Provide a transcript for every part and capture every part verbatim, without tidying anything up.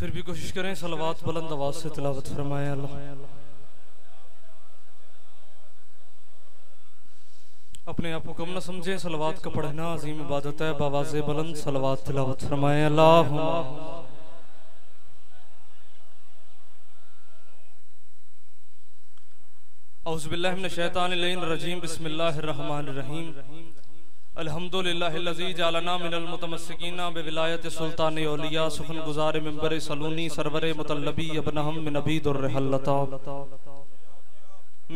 फिर भी कोशिश करें सलवात बुलंद आवाज से तिलावत फरमाएं। अल्लाह अपने आप को कम ना समझें, सलवात का पढ़ना अजीम इबादत है। बावाज़े बुलंद सलवात तिलावत फरमाएं। अल्लाह औज़ुबिल्लाह मिन शैतानिर रजीम बिस्मिल्लाहिर्रहमानिर्रहीम अल्हम्दुलिल्लाहिल्लज़ी जअलना मिनल मुतमस्सिकीना बिविलायति सुल्ताने औलिया सुखन गुज़ारे मिंबरे सलूनी सरवरे मुतल्लबी अबनहम मिन अबीदुर रहलता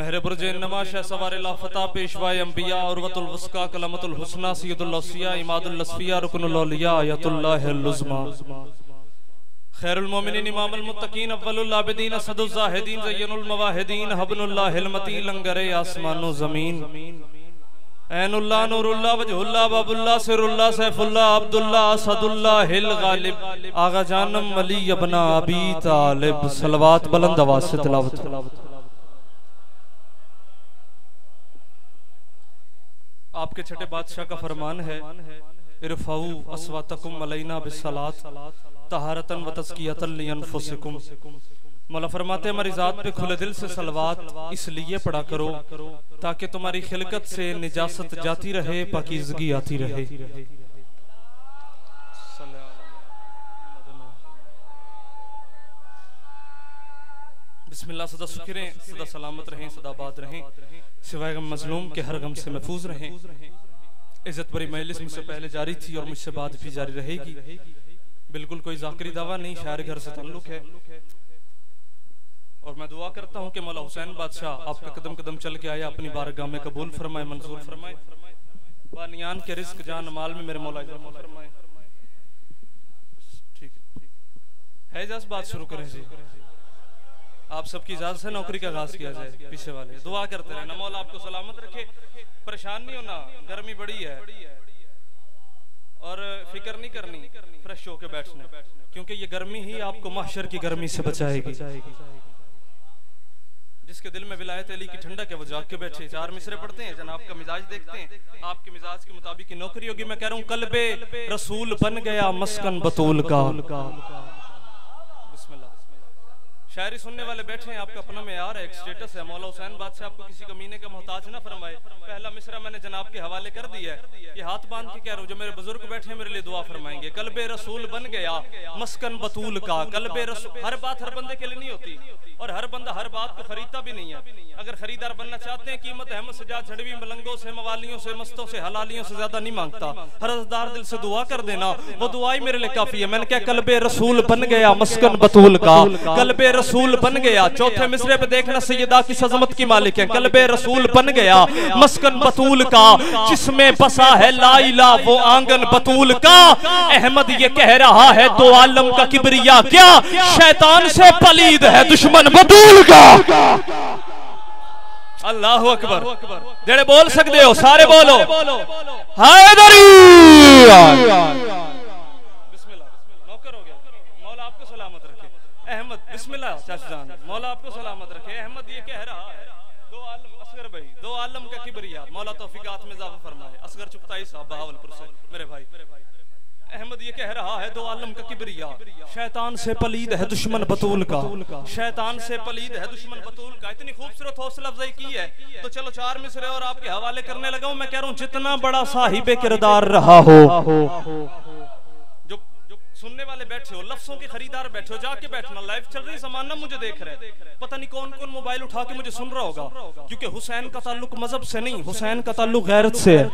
महरे बुर्जे नमा शाह सवारे लाफ़ता पेशवाए अंबिया उर्वतुल वस्का कलमतुल हुस्ना सय्यदुल औसिया इमादुल लस्फिया रुकनुल औलिया आयतुल्लाहिल उज़्मा खैरुल मोमिनीन इमामुल मुत्तकीन अव्वलुल आबिदीन असदुल ज़ाहिदीन ज़य्यनुल मवाहिदीन हब्नुल्लाहिल मतीन लंगरे आसमानो ज़मीन ऐनुल्लाह नूरुल्लाह वजहुल्लाह बाबुल्लाह सिरुल्लाह सैफुल्लाह अब्दुल्लाह असदुल्लाहिल गालिब आगा जानम वली अबना अबी तालिब। सलवात बुलंद आवाज़ से तिलावत। आपके छठे बादशाह का फरमान है इरफाऊ अस्वातकुम अलैना बिस्सलात तहारतन व तज़कियतन लिअनफुसिकुम। मौला फरमाते हैं हमारी ज़ात पे खुले दिल से सलवात इसलिए पढ़ा करो ताकि तुम्हारी खिलकत से निजासत जाती रहे, पाकीज़गी आती रहे। बिस्मिल्लाह सदा सुखिरें, सदा सलामत रहें, सदा आबाद रहें, सिवाय गम मजलूम के हर गम से महफूज रहें। इज़्ज़त भरी मजलिस मुझसे पहले जारी थी और मुझसे बाद भी जारी रहेगी। बिल्कुल कोई जाकरी दावा नहीं, शायर घर से ताल्लुक है। और मैं दुआ करता हूँ कि मौला हुसैन बादशाह आपका कदम कदम चल के आया, अपनी बारगाह में कबूल फरमाए, मंजूर फरमाए, बानियान के रिस्क जान माल में मेरे मौला इजाफा फरमाए। ठीक है इजाज़त, बात शुरू करें जी। आप सबकी इजाज़त से नौकरी का आगाज किया जाए। पीछे वाले दुआ करते रहना, मौला आपको सलामत रखे। परेशान नहीं होना, गर्मी बड़ी है और फिक्र नहीं करनी, फ्रेश होके बैठना, क्योंकि ये गर्मी ही आपको महशर की गर्मी से बचाएगी। जिसके दिल में विलायत अली की ठंडक है वो जाग के बैठे। चार मिसरे पढ़ते हैं, जनाब का मिजाज देखते हैं, आपके मिजाज के मुताबिक नौकरी होगी। मैं कह रहा हूँ कल्बे रसूल बन गया मस्कन बतूल का। शायरी सुनने वाले बैठे हैं, आपका अपना मेयार है, एक स्टेटस है। मौला हुसैन बादशाह आपको किसी कमीने का मोहताज ना फरमाए। पहला मिसरा मैंने जनाब के हवाले कर दिया है। ये हाथ बांध के कह रहा हूँ जो मेरे बुजुर्ग बैठे हैं मेरे लिए दुआ फरमाएंगे। कल्बे रसूल बन गया मस्कन बतूल का। कल्बे रसूल, हर बात हर बंदे के लिए नहीं होती और हर बंदा हर बात को खरीदता भी नहीं है। अगर खरीदार बनना चाहते हैं, कीमत अहमद सजाद झड़वी मलंगों से, मवालियों से, मस्तों से, हलालियों से ज्यादा नहीं मांगता। हरजदार दिल से दुआ कर देना, वो दुआ ही मेरे लिए काफी है। मैंने कहा कल्बे रसूल बन गया मस्कन बतूल का। कल्बे रसूल बन गया, चौथे मिसरे पे देखना, सैयदा की सजमत की मालिक है। कल्बे रसूल बन गया मस्कन बतूल का, जिसमें बसा है लाइला वो आंगन बतूल का। अहमद ये कह रहा है दो आलम का किबरिया क्या, शैतान से पलीद है दुश्मन बतूल का। अल्लाह अकबर, जेड़े बोल सकते हो सारे बोलो। अहमद बिस्मिल्लाह चाचाजान, मौला आपको सलामत रखे। अहमद ये कह रहा है दो आलम, असगर भाई दो आलम का किबरिया, मौला तौफीकात में इजाफा फरमाए। असगर चुपताई साहब बहावलपुर से मेरे भाई। अहमद ये कह रहा है दो आलम का किबरिया, शैतान से पलीद है दुश्मन बतूल का। शैतान से पलीद है दुश्मन बतूल का। इतनी खूबसूरत हौसला अफजाई की है तो चलो चार मिसरे और आपके हवाले करने लगा हूं। मैं कह रहा हूँ जितना बड़ा साहिबे किरदार रहा हो, सुनने वाले बैठे हो, लफ्जों के खरीदार बैठे हो, जाके बैठना। लाइव चल रही, जमाना मुझे देख रहे हैं, पता नहीं कौन कौन मोबाइल उठा के मुझे सुन रहा होगा, क्योंकि हुसैन का ताल्लुक मजहब से नहीं, हुसैन का ताल्लुक गैरत से है।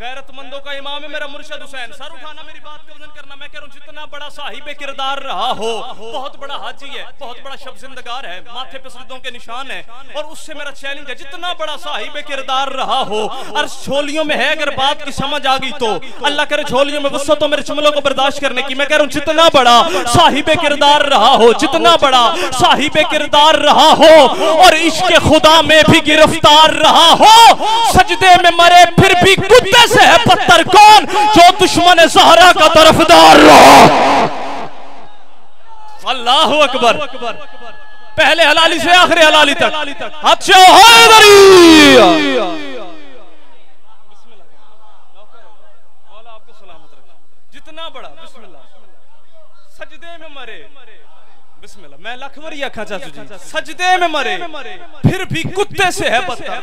गैरतमंदों का इमाम है मेरा मुर्शिद हुसैन। सर उठाना, मेरी बात का वजन करना। मैं कह रहा हूँ जितना बड़ा साहिबे किरदार रहा हो, बहुत बड़ा हाजी है, बहुत बड़ा शब्ज़िंदगार है, माथे पे सजदों के निशान है। और उससे मेरा चैलेंज है जितना बड़ा साहिबे किरदार रहा हो। अर्श झोलियों में है, अगर बात की समझ आ गई तो अल्लाह करे झोलियों में वसअत हो मेरे जुमलों को बर्दाश्त करने की। मैं कह रहा हूँ जितना बड़ा साहिबे किरदार रहा हो, जितना बड़ा साहिबे किरदार रहा हो और इश्क खुदा में भी गिरफ्तार रहा हो। सजदे में मरे फिर भी कुत्ते से है पत्थर कौन, जो दुश्मन ज़हरा का तरफदार रहा। अल्लाह अकबर, पहले हलाली से आखिरी हलाली तक। अच्छा जितना बड़ा सजदे में मरे, बिस्मिल्लाह मैं लखवरिया खाजा सुजी, सजदे में मरे फिर भी कुत्ते से है पता।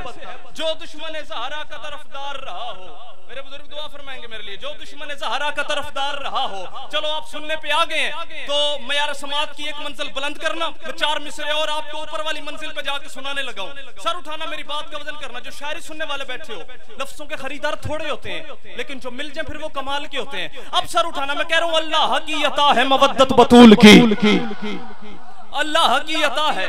जो दुश्मन सहारा का तरफदार रहा हो, मेरे बुजुर्ग दुआ फरमाएंगे मेरे लिए, जो दुश्मन जहरा का तरफदार रहा हो। चलो आप सुनने पे आ गए हैं तो मयार समाज की एक मंजिल बुलंद करना, चार मिसरे और आपको ऊपर वाली मंजिल पे जाके सुनाने लगा हूं। सर उठाना, मेरी बात का वजन करना। जो शायरी सुनने वाले बैठे हो, लफ्जों के खरीदार थोड़े होते हैं लेकिन जो मिल जाए फिर वो कमाल के होते हैं। अब सर उठाना, मैं कह रहा हूँ अल्लाह की अता है मवद्दत बतूल की, अल्लाह की अता है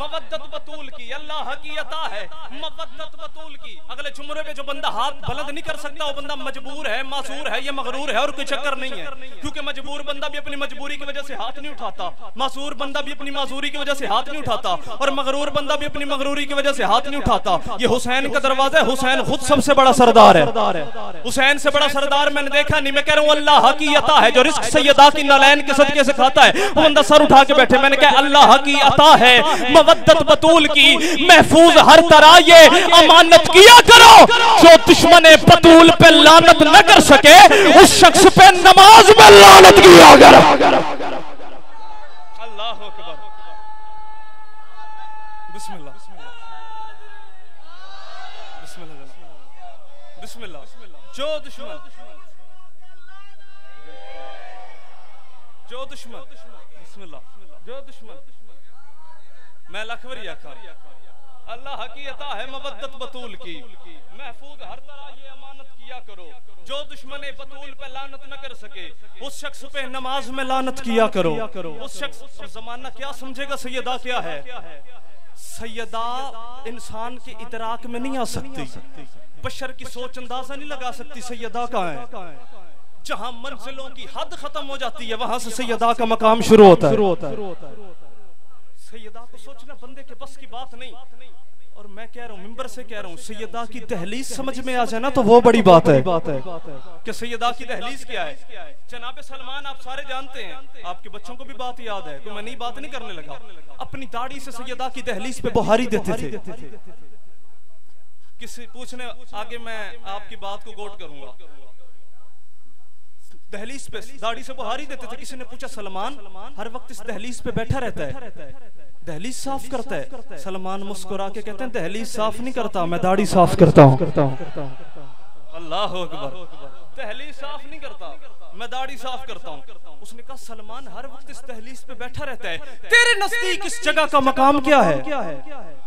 मवद्दत बतूल की, अल्लाह की अता है मवद्दत बतूल की। अगले जुमरे पे जो बंदा हाथ बुलंद नहीं कर सकता वो बंदा मजबूर है, मासूर है, ये मगरूर है और कोई चक्कर नहीं है। क्योंकि मजबूर बंदा भी अपनी मजबूरी की वजह से हाथ नहीं उठाता, मासूर बंदा भी अपनी मासूरी की वजह से हाथ नहीं उठाता और मगरूर बंदा भी अपनी मगरूरी की वजह से हाथ नहीं उठाता। ये हुसैन का दरवाजा है, हुसैन खुद सबसे बड़ा सरदार है, हुसैन से बड़ा सरदार मैंने देखा नहीं। मैं कह रहा हूँ अल्लाह की अता है, जो रिस्क सैयदा की नालैन के सदके से खाता है वो बंदा सर उठा के बैठे। मैंने कहा अल्लाह की अता है मवद्दत बतूल की, महफूज हर तरह ये अमानत किया करो। जो दुश्मन बतूल पे लानत न कर सके उस शख्स पे नमाज में लानत किया करो। अल्लाह हू अकबर, बिस्मिल्लाह बिस्मिल्लाह बिस्मिल्लाह। जो दुश्मन जो दुश्मन बिस्मिल्लाह जो दुश्मन मैं लखवरिया का, अल्लाह की अता है मवद्दत बतूल की, महफूज हर तरह ये अमानत किया करो। जो दुश्मन बतूल पे लानत न कर सके उस शख्स पे नमाज में लानत किया करो। उस शख्स पर जमाना क्या समझेगा सैयदा क्या है। सैयदा इंसान के इतराक में नहीं आ सकती, बशर की सोच अंदाजा नहीं लगा सकती सैयदा का है। जहाँ मंजिलों की हद खत्म हो जाती है वहां से सैयदा का मकाम शुरू होता है। सैयदा को सोचना बंदे के बस की बात नहीं। और मैं कह रहा हूँ, मिंबर से कह रहा हूँ, सैयदा की दहलीज समझ में आ जाए ना तो वो बड़ी बात है। कि सैयदा की दहलीज क्या है। जनाब सलमान आप सारे जानते हैं, आपके बच्चों को भी बात याद है, तो मैं नई बात नहीं करने लगा। अपनी दाढ़ी से सैयदा की दहलीज पे बुहारी देते थे। किसी पूछने आगे मैं आपकी बात को गोट करूंगा, दहलीज पे दाढ़ी से बुहारी देते थे। किसी ने पूछा सलमान हर वक्त इस दहलीज पे बैठा रहता है, दहलीज साफ करता है। सलमान मुस्कुरा के कहते हैं दहलीज साफ नहीं करता मैं, दाढ़ी साफ करता हूँ। अल्लाह हू अकबर, दहलीज साफ नहीं करता मैं, दाढ़ी साफ करता हूँ। उसने कहा सलमान हर वक्त इस दहलीज पे बैठा रहता है, तेरे नजदीक इस जगह का मकाम क्या है,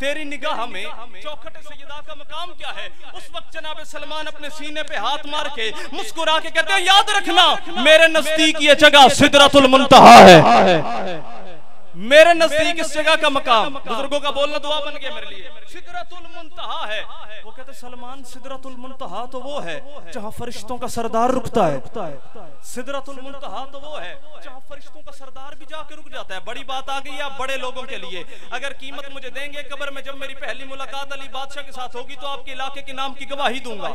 तेरी निगाह में चौखट सैयदा का मकाम क्या है। उस वक्त जनाब सलमान अपने सीने पे हाथ मार के मुस्कुरा के कहते हैं याद रखना मेरे नजदीक ये जगह सिदरतुल मुंतहा है, मेरे नजदीक इस जगह का मकाम। बुजुर्गों का बोलना दुआ बन गया मेरे लिए, सिदरतुल मुंतहा है। वो कहते सलमान सिदरतुल मुंतहा तो वो है जहाँ फरिश्तों का सरदार रुकता है, सिदरतुल मुंतहा तो वो है जहाँ फरिश्तों का सरदार भी जाके रुक जाता है। बड़ी बात आ गई आप बड़े लोगों के लिए। अगर कीमत मुझे देंगे कब्र में जब मेरी पहली मुलाकात अली बादशाह के साथ होगी तो आपके इलाके के नाम की गवाही दूंगा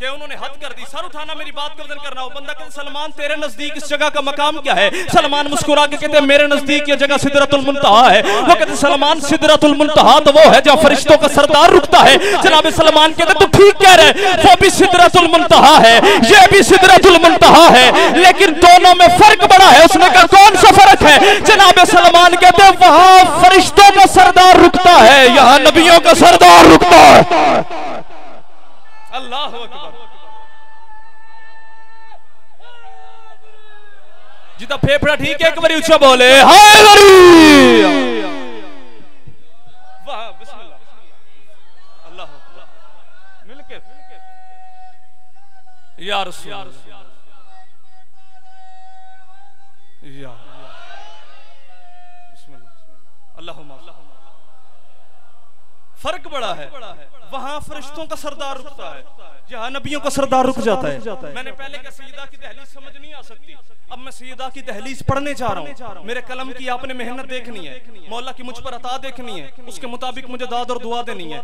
कि उन्होंने हद कर दी। सर उठाना, मेरी बात का वजन करना। वो बंदा कहता सलमान तेरे नजदीक इस जगह का मकाम क्या है। सलमान मुस्कुरा के कहते मेरे नजदीक ये जगह सिदरतुल मुंतहा है। वो कहते सलमान सिदरतुल मुंतहा तो वो है जहाँ फरिश्तों का सरदार रुकता है। जनाब सलमान कहते तो ठीक कह रहे, वो भी सिदरतुल मुंतहा है ये भी सिदरतुल मुंतहा है, लेकिन दोनों में फर्क बड़ा है। उसने कहा कौन सा फर्क है। जनाब सलमान कहते वहाँ फरिश्तों का सरदार रुकता है, यहाँ नबियों का सरदार रुकता है। अल्लाह हू अकबर, जिदा फेफड़ा ठीक है एक बार ऊंचा बोले हाय वाह बिस्मिल्लाह। अल्लाह हू अकबर, मिलके या रसूल या बिस्मिल्लाह अल्लाहुम्मा। फर्क बड़ा है, वहां फरिश्तों का सरदार रुकता है, यहाँ नबियों का सरदार रुक जाता है। मैंने पहले कहा सैयदा की दहलीज समझ नहीं आ सकती, अब मैं सैयदा की दहलीज पढ़ने जा रहा हूँ। मेरे कलम की आपने मेहनत देखनी है, मौला की मुझ पर अता देखनी है, उसके मुताबिक मुझे दाद और दुआ देनी है।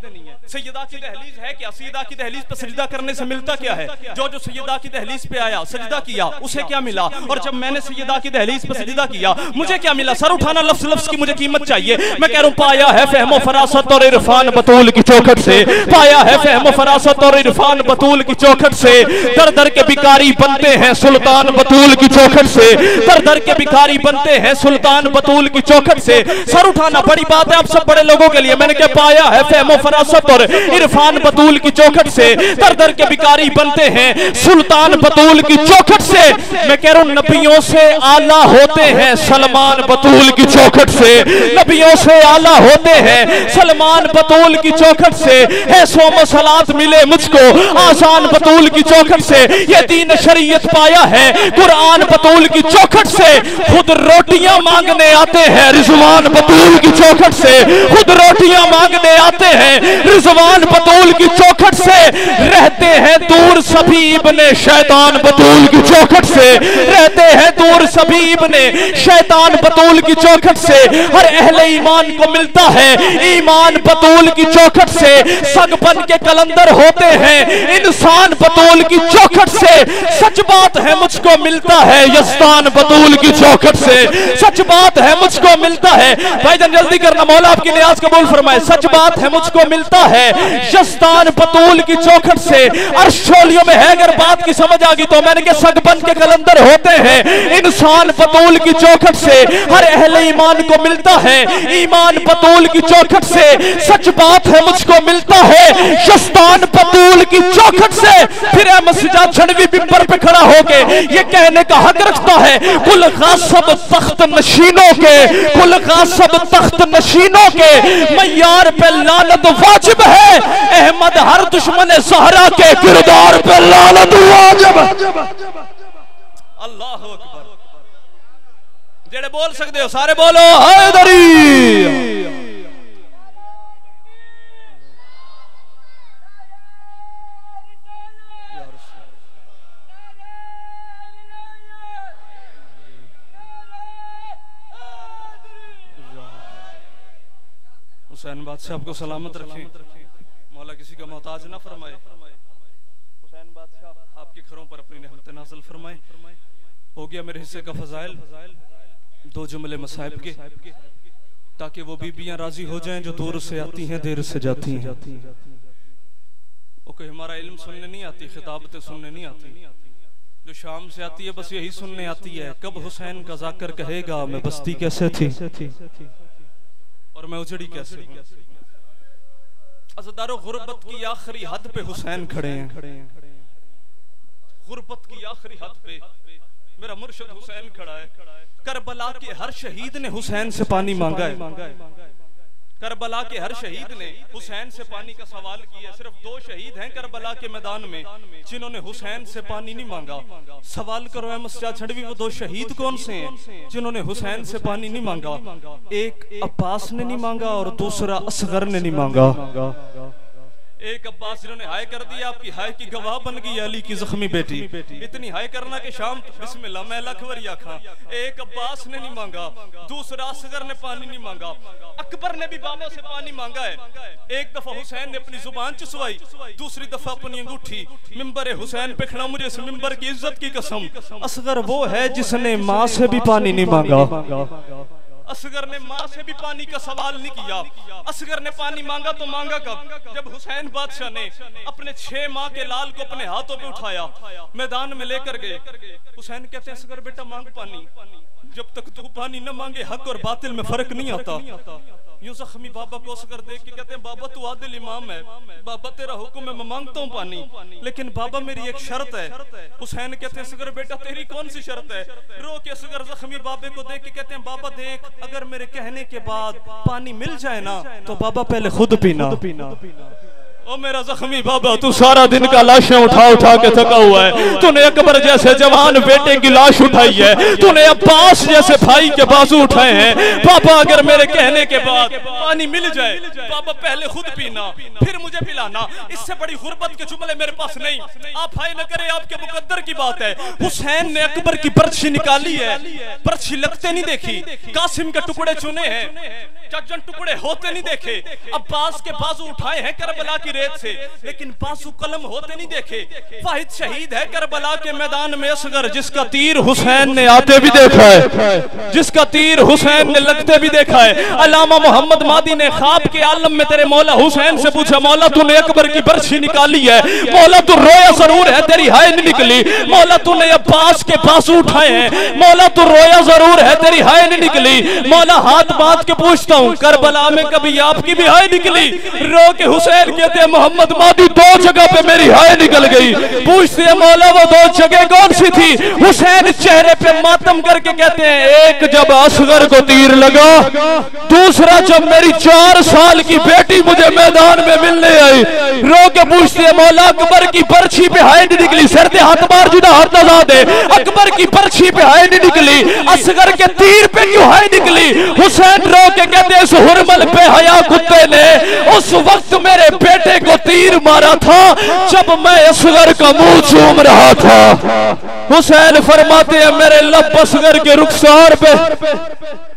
सैयदा की दहलीज है क्या, सैयदा की दहलीज पर सजदा करने से मिलता क्या है। जो जो सैयदा की दहलीज पे आया सजदा किया उसे क्या मिला, और जब मैंने सैयदा की दहलीज पर सजदा किया मुझे क्या मिला। सर उठाना, लफ्ज लफ्ज की मुझे कीमत चाहिए। मैं कह रहा हूँ पाया है फहमो फरासत और इरफान इरफान बतूल की चौखट से पाया है फहम फरासत और इरफान बतूल की चौखट से। दर दर के भिखारी बनते हैं सुल्तान बतूल की चौखट से, दर दर के भिखारी बनते हैं सुल्तान बतूल की चौखट से। सर उठाना बड़ी बात है आप सब बड़े लोगों के लिए। मैंने क्या पाया है फहम फरासत और इरफान बतूल की चौखट से, दर दर के भिखारी बनते हैं सुल्तान बतूल की चौखट से। मैं कह रहा हूं नबियों से आला होते हैं सलमान बतूल की चौखट से, नबियों से आला होते हैं सलमान बतूल की चौखट से। है सोम सलात मिले मुझको आसान बतूल की चौखट से, ये दीन शरीयत पाया है कुरान बतूल की चौखट से। खुद रोटियां मांगने आते हैं रिजवान बतूल की चौखट से, खुद रोटियां मांगने आते हैं रिजवान बतूल की चौखट से। रहते हैं दूर सभी इब्ने शैतान बतूल की चौखट से, रहते हैं दूर सभी इब्ने शैतान बतूल की चौखट से। हर अहले ईमान को मिलता है ईमान बतूल की चौखट से। सग बन के कलंदर होते हैं इंसान बतूल की चौखट से। सच बात है मुझको मिलता है यस्तान बतूल की चौखट से, सच बात है मुझको मिलता है। भाईजान जल्दी करना, मौला आपकी नियाज कबूल फरमाए। सच बात है मुझको मिलता है यस्तान बतूल की चौखट से। अर्शोलियों में है अगर बात की समझ आ गई तो। मैंने कहा सग बन के कलंदर होते हैं इंसान बतूल की चौखट से, हर अहले ईमान को मिलता है ईमान बतूल की चौखट से। सच बात है मुझको मिलता है यस्तान बतूल की चौखट से। फिर छड़वी बिंबर पे खड़ा होके ये कहने का हक रखता है कुल गासब तख्त नशीनों के, कुल गासब तख्त नशीनों के मैयार पे लानत वाजिब है। अहमद हर दुश्मन सहरा के किरदार पे लानत वाजिब। अल्लाह हू अकबर। जेड़े बोल सकते हो सारे बोलो हैदरी। हुसैन बादशाह आपको सलामत रखे, मौला किसी का मोहताज ना फरमाए। हुसैन बादशाह आपके घरों पर अपनी रहमत नाज़िल फरमाए। हो गया मेरे हिस्से का फजाइल, दो जुमले मसाइब के, ताकि वो बीबियां राजी हो जाएं जो दूर से आती हैं देर से जाती हैं। ओके, हमारा इल्म सुनने नहीं आती, खिताबतें सुनने नहीं आती, जो शाम से आती है बस यही सुनने आती है। कब हुसैन का जाकर कहेगा मैं बस्ती कैसे थी और मैं उजड़ी कैसे। असदारो गुरबत की आखिरी हद पे हुसैन खड़े हैं, गुरबत की आखिरी हद पे मेरा मुर्शिद हुसैन खड़ा है। करबला के हर शहीद ने हुसैन से पानी मांगा है, करबला के हर शहीद ने हुसैन से पानी का सवाल किया। सिर्फ दो शहीद हैं करबला के मैदान में जिन्होंने हुसैन से पानी नहीं मांगा। सवाल करो है मस्जिद छड़वी, वो दो शहीद कौन से हैं जिन्होंने हुसैन से पानी नहीं मांगा। एक अब्बास ने नहीं मांगा और दूसरा असगर ने नहीं मांगा। एक अब्बास जिन्होंने हाय कर दिया, आपकी हाय की गवाह बन गई अली की जख्मी बेटी, इतनी हाय करना कि शाम बिस्मिल्लाह मैला खवरिया खां। एक अब्बास ने नहीं मांगा, दूसरा असगर ने पानी नहीं मांगा। अकबर ने भी बाबा से पानी मांगा है। एक दफा हुसैन ने अपनी जुबान चुसवाई, दूसरी दफा अपनी अंगूठी। मिंबर हुसैन पे खड़ा, मुझे इस मिंबर की इज्जत की कसम। असगर वो है जिसने माँ से भी पानी नहीं मांगा। असगर ने माँ से भी पानी का सवाल नहीं किया। असगर ने पानी मांगा तो मांगा कब, जब हुसैन बादशाह ने अपने छह माह के लाल को अपने हाथों पे उठाया, मैदान में लेकर गए। हुसैन कहते हैं असगर बेटा मांग पानी, जब तक तू पानी न मांगे हक और बातिल में फर्क नहीं आता। यूं जख्मी बाबा को असगर देख के कहते हैं बाबा तू आदिल इमाम है, बाबा तेरा हुक्म है मैं मांगता हूँ पानी, लेकिन बाबा मेरी एक शर्त है। हुसैन कहते हैं असगर बेटा तेरी कौन सी शर्त है। रो के असगर जख्मी बाबे को देख के कहते हैं बाबा देख, अगर मेरे कहने के बाद पानी मिल जाए ना तो बाबा पहले खुद पीना। ओ मेरा जख्मी बाबा, तू सारा दिन का लाशें उठा उठा के थका हुआ है। तूने अकबर जैसे जवान बेटे की लाश उठाई है, तूने अब्बास जैसे भाई के बाजू उठाए हैं। पापा अगर मेरे कहने के बाद पानी मिल जाए, पापा पहले खुद पीना फिर मुझे पिलाना। इससे बड़ी गुर्बत के जुमले मेरे पास नहीं। आप हाय न करें, आपके मुकद्दर की बात है। हुसैन ने अकबर की पर्ची निकाली है, पर्ची लगते नहीं देखी। कासिम के टुकड़े चुने हैं, जज्जन टुकड़े होते नहीं देखे। अब्बास के बाजू उठाए हैं करबला की रेत से, लेकिन बाजू कलम होते नहीं देखे। वाहिद शहीद है करबला के मैदान में असगर, जिसका तीर हुसैन ने आते भी देखा है, जिसका तीर हुसैन ने लगते भी देखा है। अल्लामा मोहम्मद मादी ने ख्वाब के आलम में तेरे मौला हुसैन से पूछा, मौला तूने अकबर की बरछी निकाली है, मौला तू रोया जरूर है तेरी हाय नहीं निकली, मौला तूने अब्बास के बाजू उठाए हैं, मौला तू रोया जरूर है तेरी हाय नहीं निकली। मौला हाथ बांध के पूछता हूँ, करबला में कभी आपकी भी हाय निकली? रो के हुसैन कहते हैं, मोहम्मद मादी दो जगह पे मेरी हाय निकल गई। पूछते हैं, मौला वो दो जगह कौन सी थी? हुसैन चेहरे पे मातम करके कहते हैं, एक जब असगर को तीर लगा, दूसरा जब मेरी चार साल की बेटी मुझे मैदान में मिलने आई। रो के पूछते हैं, मौला अकबर की बर्छी पे हाय नहीं निकली? सर दे हाथ मार जुदा हर दजा दे, अकबर की बर्छी पे हाय नहीं निकली, असगर के तीर पे क्यों हाय निकली? हुसैन रो के कहते हैं, इस हुरमल पे हया कुत्ते ने उस वक्त मेरे बेटे को तीर मारा था जब मैं असगर का मुंह चूम रहा था। हुसैन फरमाते हैं, मेरे लब असगर के रुखसार पे